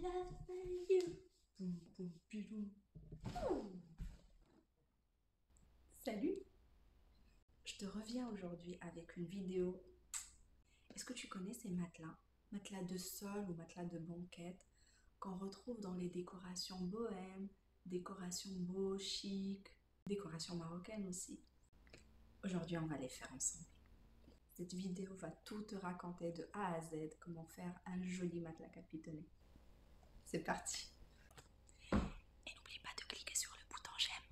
love you. Salut. Je te reviens aujourd'hui avec une vidéo. Est-ce que tu connais ces matelas? Matelas de sol ou matelas de banquette qu'on retrouve dans les décorations bohèmes, décorations beau, chic, décorations marocaines aussi. Aujourd'hui, on va les faire ensemble. Cette vidéo va tout te raconter de A à Z, comment faire un joli matelas capitonné. C'est parti! Et n'oublie pas de cliquer sur le bouton j'aime.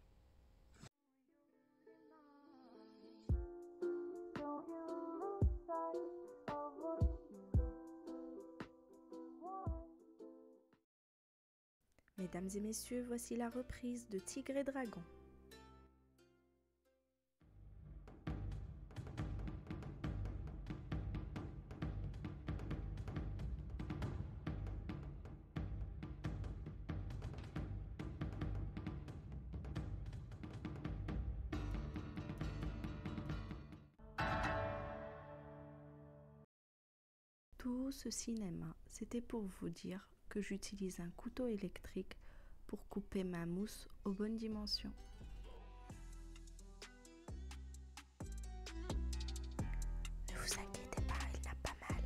Mesdames et messieurs, voici la reprise de Tigre et Dragon. Tout ce cinéma, c'était pour vous dire que j'utilise un couteau électrique pour couper ma mousse aux bonnes dimensions. Ne vous inquiétez pas, il n'a pas mal.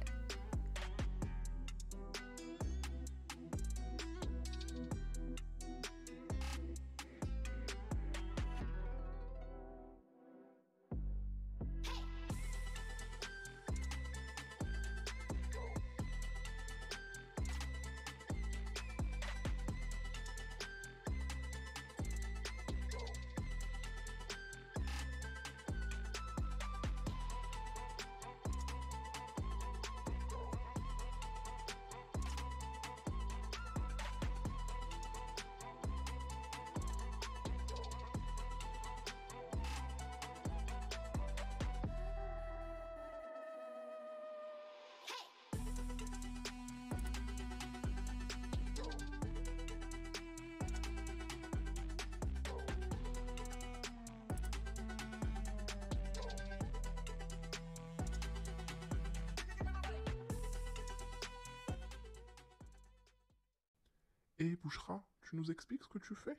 Et Bouchra, tu nous expliques ce que tu fais?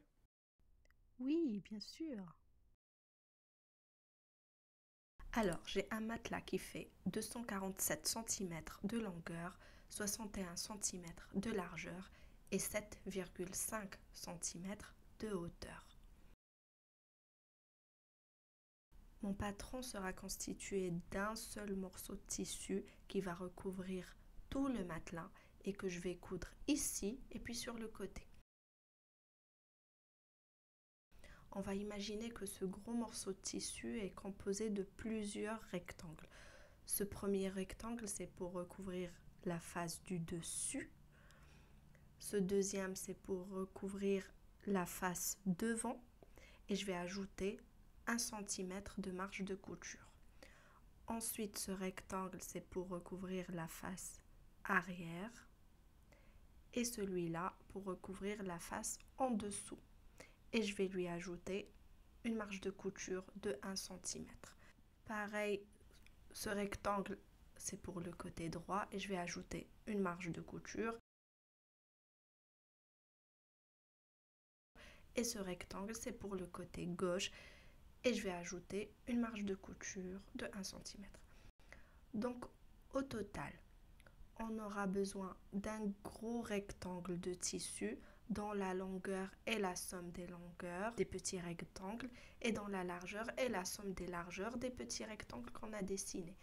Oui, bien sûr. Alors, j'ai un matelas qui fait 247 cm de longueur, 61 cm de largeur et 7,5 cm de hauteur. Mon patron sera constitué d'un seul morceau de tissu qui va recouvrir tout le matelas et que je vais coudre ici et puis sur le côté. On va imaginer que ce gros morceau de tissu est composé de plusieurs rectangles. Ce premier rectangle, c'est pour recouvrir la face du dessus. Ce deuxième, c'est pour recouvrir la face devant. Et je vais ajouter 1 cm de marge de couture. Ensuite, ce rectangle, c'est pour recouvrir la face arrière. Et celui-là pour recouvrir la face en dessous. Et je vais lui ajouter une marge de couture de 1 cm. Pareil, ce rectangle, c'est pour le côté droit et je vais ajouter une marge de couture. Et ce rectangle, c'est pour le côté gauche et je vais ajouter une marge de couture de 1 cm. Donc, au total, on aura besoin d'un gros rectangle de tissu dont la longueur est la somme des longueurs des petits rectangles et dont la largeur est la somme des largeurs des petits rectangles qu'on a dessinés.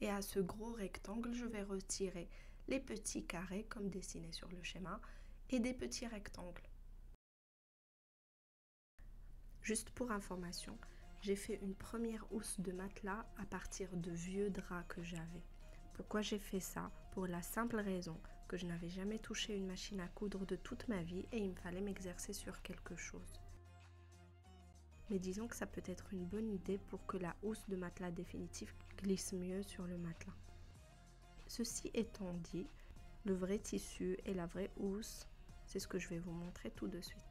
Et à ce gros rectangle, je vais retirer les petits carrés comme dessinés sur le schéma et des petits rectangles. Juste pour information, j'ai fait une première housse de matelas à partir de vieux draps que j'avais. Pourquoi j'ai fait ça? Pour la simple raison que je n'avais jamais touché une machine à coudre de toute ma vie et il me fallait m'exercer sur quelque chose. Mais disons que ça peut être une bonne idée pour que la housse de matelas définitive glisse mieux sur le matelas. Ceci étant dit, le vrai tissu et la vraie housse, c'est ce que je vais vous montrer tout de suite.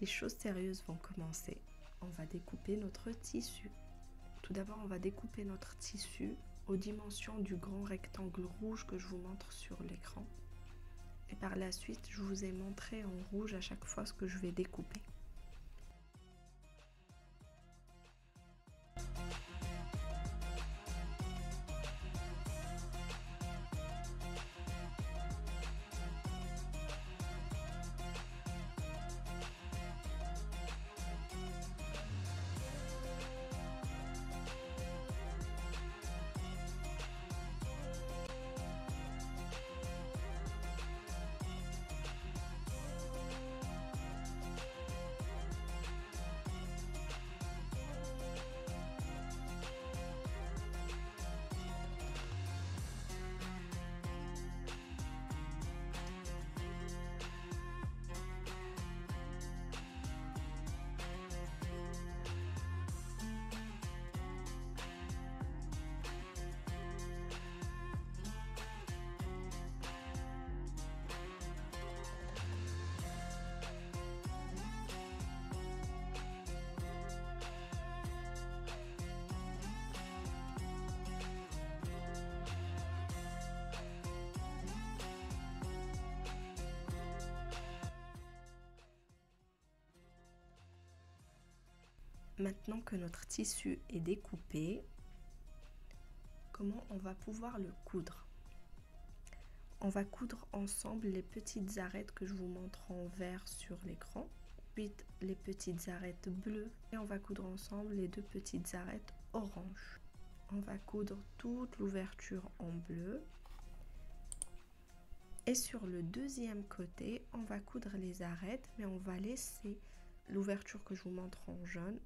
Les choses sérieuses vont commencer. On va découper notre tissu. Tout d'abord, on va découper notre tissu aux dimensions du grand rectangle rouge que je vous montre sur l'écran. Et par la suite, je vous ai montré en rouge à chaque fois ce que je vais découper. Maintenant que notre tissu est découpé, comment on va pouvoir le coudre? On va coudre ensemble les petites arêtes que je vous montre en vert sur l'écran, puis les petites arêtes bleues, et on va coudre ensemble les deux petites arêtes orange. On va coudre toute l'ouverture en bleu, et sur le deuxième côté, on va coudre les arêtes, mais on va laisser l'ouverture que je vous montre en jaune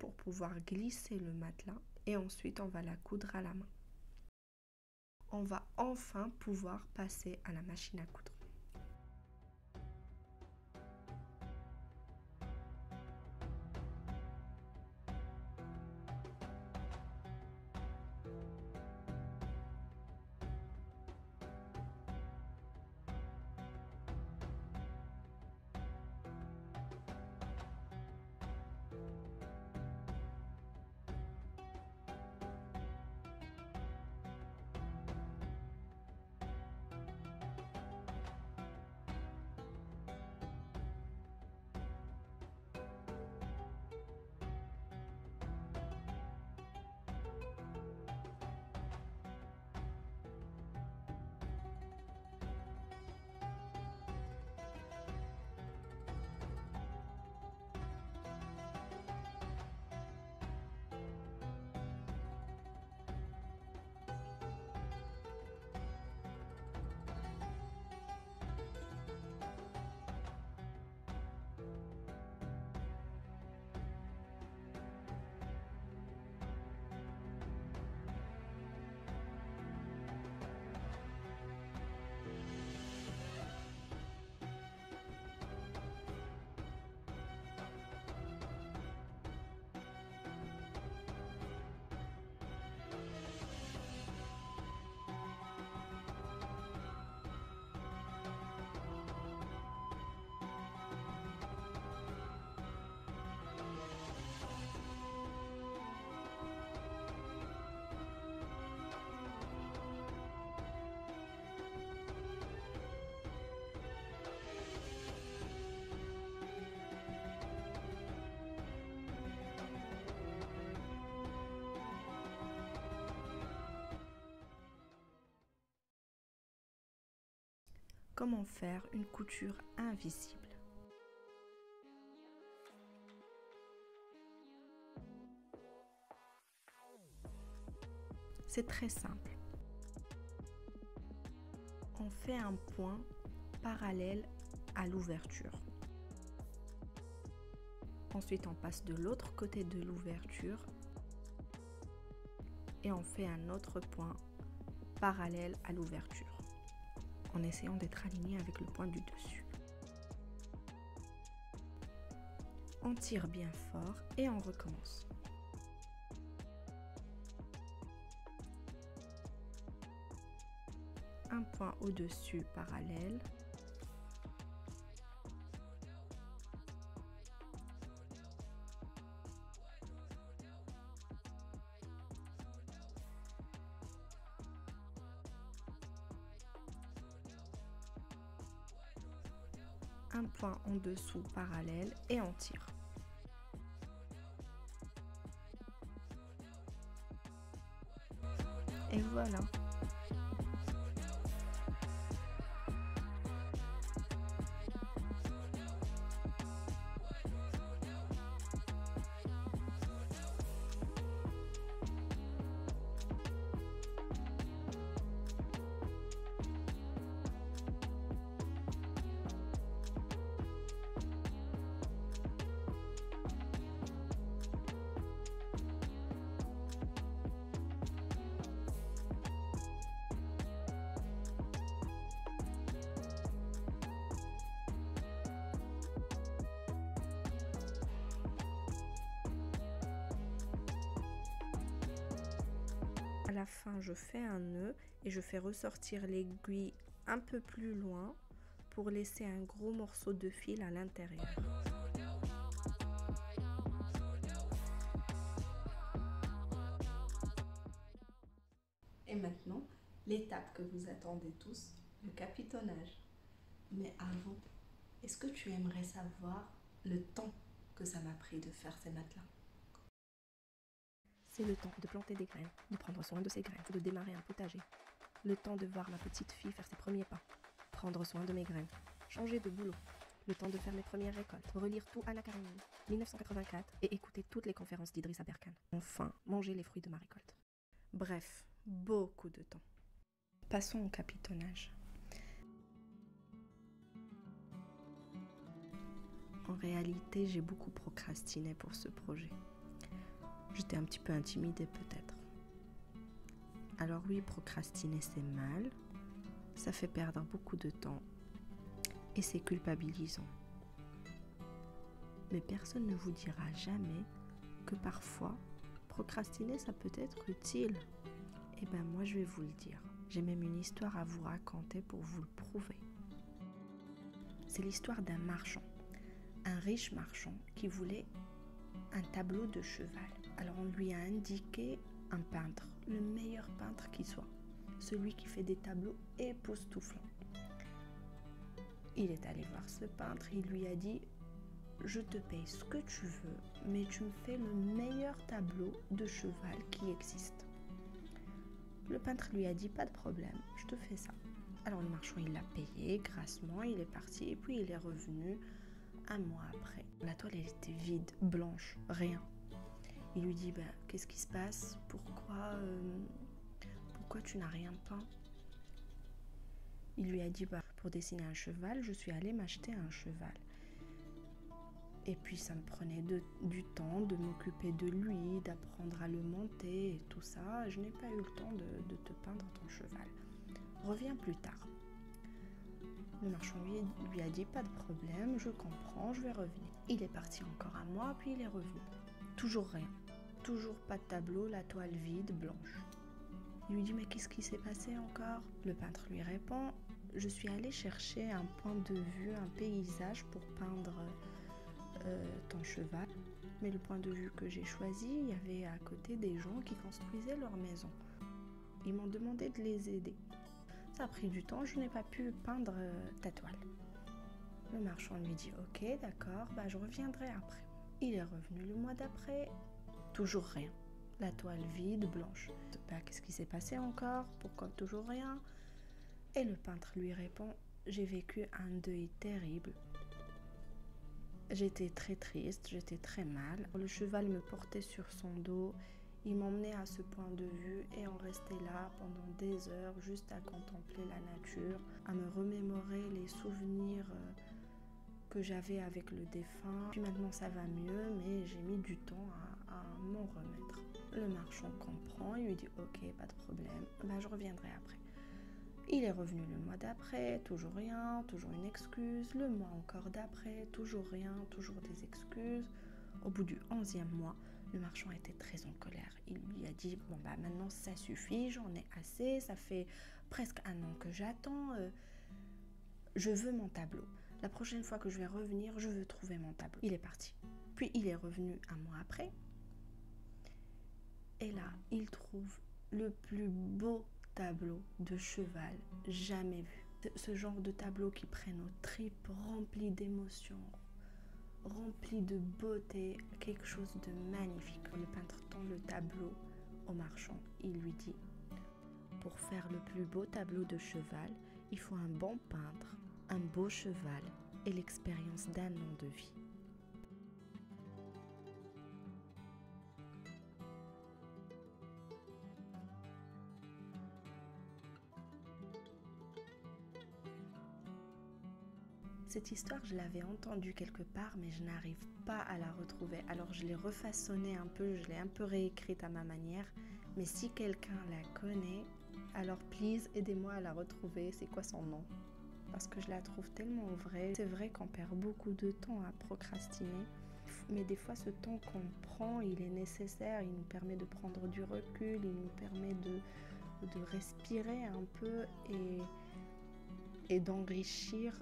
pour pouvoir glisser le matelas, et ensuite on va la coudre à la main. On va enfin pouvoir passer à la machine à coudre. Comment faire une couture invisible? C'est très simple. On fait un point parallèle à l'ouverture. Ensuite, on passe de l'autre côté de l'ouverture et on fait un autre point parallèle à l'ouverture, en essayant d'être aligné avec le point du dessus. On tire bien fort et on recommence. Un point au-dessus parallèle. un point en dessous parallèle et on tire. Et voilà. À la fin, je fais un nœud et je fais ressortir l'aiguille un peu plus loin pour laisser un gros morceau de fil à l'intérieur. Et maintenant, l'étape que vous attendez tous, le capitonnage. Mais avant, est-ce que tu aimerais savoir le temps que ça m'a pris de faire ces matelas ? C'est le temps de planter des graines, de prendre soin de ces graines, de démarrer un potager. Le temps de voir ma petite fille faire ses premiers pas, prendre soin de mes graines, changer de boulot. Le temps de faire mes premières récoltes, relire tout Anna Karénine, 1984, et écouter toutes les conférences d'Idrissa Berkane. Enfin, manger les fruits de ma récolte. Bref, beaucoup de temps. Passons au capitonnage. En réalité, j'ai beaucoup procrastiné pour ce projet. J'étais un petit peu intimidée peut-être. Alors oui, procrastiner c'est mal, ça fait perdre beaucoup de temps et c'est culpabilisant. Mais personne ne vous dira jamais que parfois, procrastiner ça peut être utile. Et ben moi je vais vous le dire, j'ai même une histoire à vous raconter pour vous le prouver. C'est l'histoire d'un marchand, un riche marchand qui voulait un tableau de cheval. Alors on lui a indiqué un peintre, le meilleur peintre qui soit, celui qui fait des tableaux époustouflants. Il est allé voir ce peintre, il lui a dit « Je te paye ce que tu veux, mais tu me fais le meilleur tableau de cheval qui existe. » Le peintre lui a dit « Pas de problème, je te fais ça. » Alors le marchand il l'a payé grassement, il est parti et puis il est revenu un mois après. La toile elle était vide, blanche, rien. Il lui dit ben, « Qu'est-ce qui se passe? Pourquoi tu n'as rien peint ?» Il lui a dit ben, « Pour dessiner un cheval, je suis allée m'acheter un cheval. Et puis ça me prenait du temps de m'occuper de lui, d'apprendre à le monter et tout ça. Je n'ai pas eu le temps de te peindre ton cheval. Reviens plus tard. » Le marchand lui a dit « Pas de problème, je comprends, je vais revenir. » Il est parti encore un mois, puis il est revenu. Toujours rien. Toujours pas de tableau, la toile vide, blanche. Il lui dit « Mais qu'est-ce qui s'est passé encore ?» Le peintre lui répond « Je suis allé chercher un point de vue, un paysage pour peindre ton cheval. Mais le point de vue que j'ai choisi, il y avait à côté des gens qui construisaient leur maison. Ils m'ont demandé de les aider. Ça a pris du temps, je n'ai pas pu peindre ta toile. » Le marchand lui dit « Ok, d'accord, bah, je reviendrai après. » Il est revenu le mois d'après, toujours rien. La toile vide, blanche. Bah, qu'est-ce qui s'est passé encore? Pourquoi toujours rien? Et le peintre lui répond « J'ai vécu un deuil terrible. J'étais très triste, j'étais très mal. Le cheval me portait sur son dos, il m'emmenait à ce point de vue et on restait là pendant des heures juste à contempler la nature, à me remémorer les souvenirs que j'avais avec le défunt. Puis maintenant ça va mieux, mais j'ai mis du temps à m'en remettre. » Le marchand comprend, il lui dit « Ok, pas de problème, bah, je reviendrai après. » Il est revenu le mois d'après, toujours rien, toujours une excuse. Le mois encore d'après, toujours rien, toujours des excuses. Au bout du 11e mois, le marchand était très en colère. Il lui a dit « Bon bah maintenant ça suffit, j'en ai assez, ça fait presque un an que j'attends, je veux mon tableau. La prochaine fois que je vais revenir, je veux trouver mon tableau. » Il est parti. Puis il est revenu un mois après. Et là, il trouve le plus beau tableau de cheval jamais vu. ce genre de tableaux qui prennent aux tripes, remplis d'émotions, remplis de beauté, quelque chose de magnifique. Le peintre tend le tableau au marchand, il lui dit: pour faire le plus beau tableau de cheval, il faut un bon peintre, un beau cheval et l'expérience d'un an de vie. Cette histoire, je l'avais entendue quelque part, mais je n'arrive pas à la retrouver. Alors je l'ai refaçonnée un peu, je l'ai un peu réécrite à ma manière. Mais si quelqu'un la connaît, alors please, aidez-moi à la retrouver. C'est quoi son nom? Parce que je la trouve tellement vraie. C'est vrai qu'on perd beaucoup de temps à procrastiner. Mais des fois, ce temps qu'on prend, il est nécessaire. Il nous permet de prendre du recul, il nous permet de respirer un peu et d'enrichir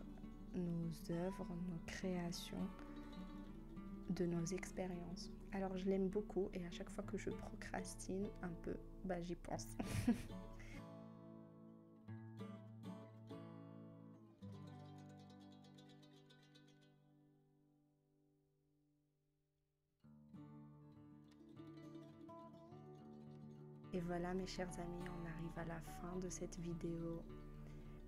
nos œuvres, nos créations, de nos expériences. Alors je l'aime beaucoup et à chaque fois que je procrastine un peu, bah j'y pense. Et voilà mes chers amis, on arrive à la fin de cette vidéo.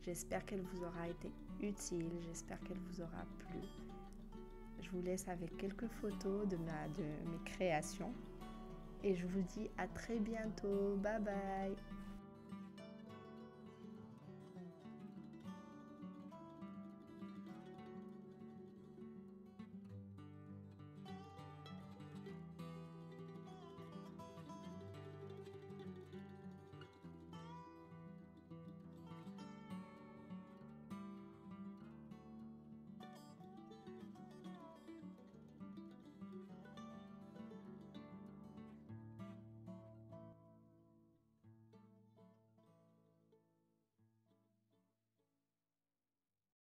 J'espère qu'elle vous aura été utile, j'espère qu'elle vous aura plu. Je vous laisse avec quelques photos de mes créations et je vous dis à très bientôt. Bye bye!